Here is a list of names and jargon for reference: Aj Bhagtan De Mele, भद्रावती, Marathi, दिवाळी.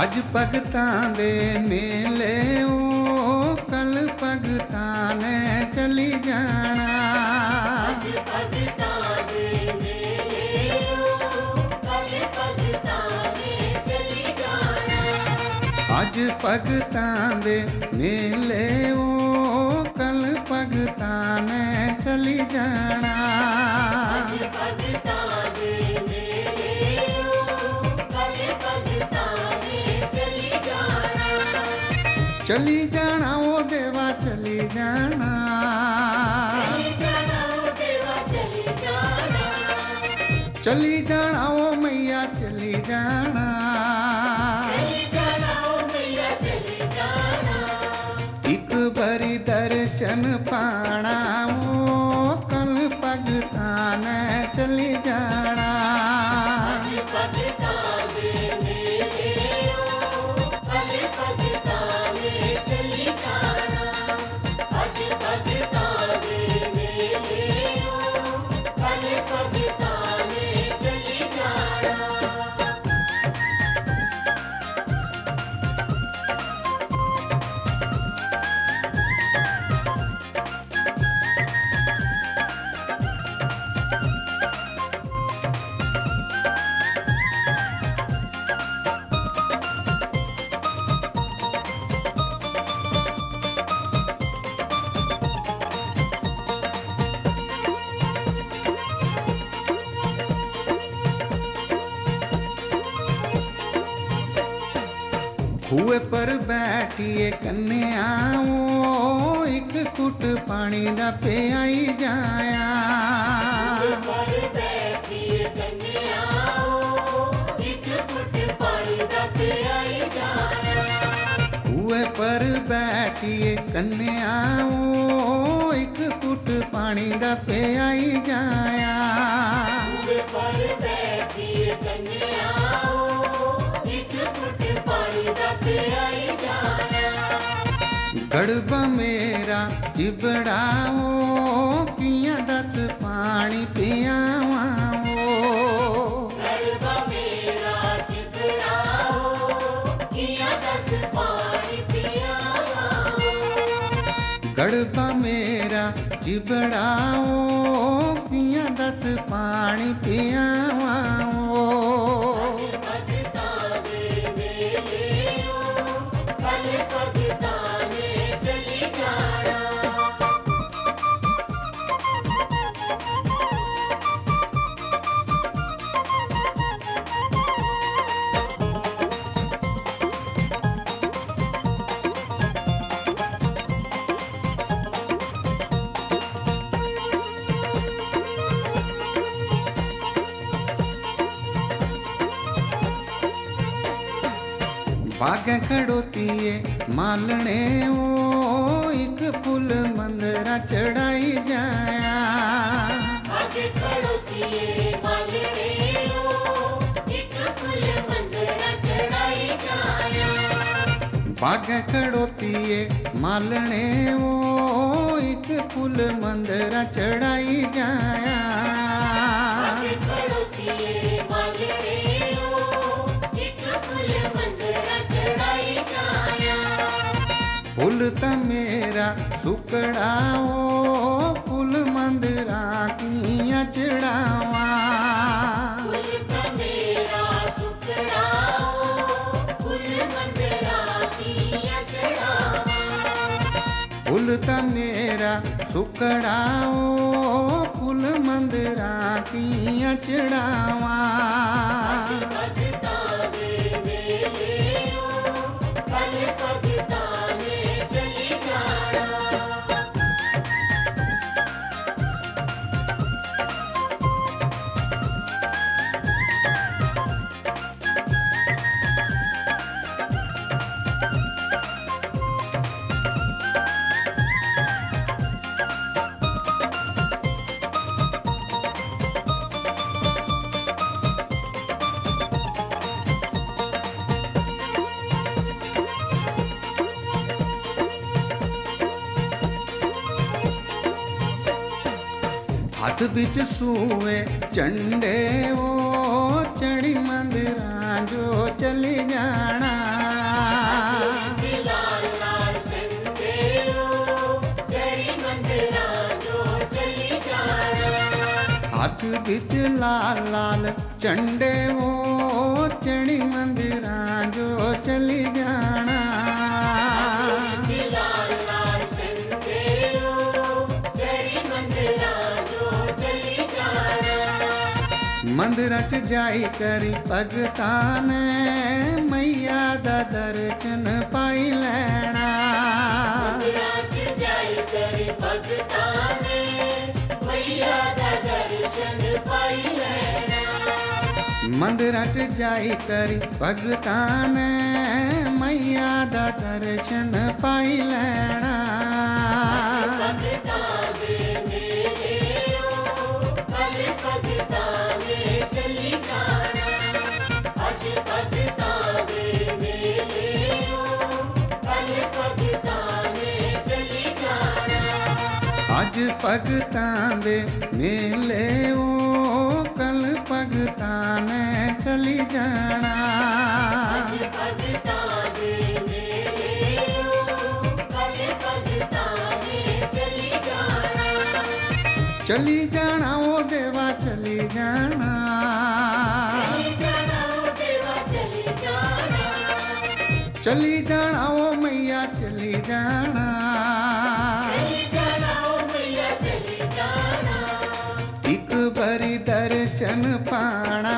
अज भगतां दे मेले ओ कल भगतां ने चली जाना। अज भगतां दे मेले ओ कल भगतां ने चली जाना। अज भगतां दे मेले ओ कल भगतां ने चली जाना। चली जाना ओ देवा चली जाना। चली जाना ओ मैया चली जाना। एक बारी दर्शन पाना ओ कल भगतां ने चली जाना। हुए पर बैठिए कन्या ओ एक कुट पानी दा पे आई जाया। हुए पर बैठिए कन्या ओ एक कुट पानी दा पे आई जाया। गड़बा मेरा जिबड़ा ओ किया दस पानी पियावा। गड़बा मेरा जिबड़ा ओ किया दस पानी पियावा। गड़बा मेरा जिबड़ा ओ किया दस पानी पियावा। बागे खड़ोतीए मालने ओ एक फूल मंदरा चढ़ाई जाया। बागे खड़ोतीए मालने ओ एक फूल मंदरा चढ़ाई जाया। बागे खड़ोतीए मालने ओ एक फूल मंदरा चढ़ाई जाया। फुल त मेरा सुकड़ा ओ फुल मंदरा किया चढ़ावा। फुल त मेरा सुकड़ा ओ फुल मंदरा किया चढ़ावा। फुल त मेरा सुकड़ा ओ फुल मंदरा किया चढ़ावा। हाथ बिच सूए झंडे ओ चढ़ी मंदिरा जो चली जाना हाथ बिच लाल लाल झंडे वो चढ़ी मंदिरा जो चली जाना मंदिर च जाई करी भगतान मैया दा दर्शन पाई लैना मंदिर च जाई करी भगतान मैया दा दर्शन पाई लैना आज भगतां दे मेले ओ कल भगतां ने चली जाना चली जाना ओ देवा चली जाना चली जाना ओ मैया चली जाना एक बारी दर्शन पाना।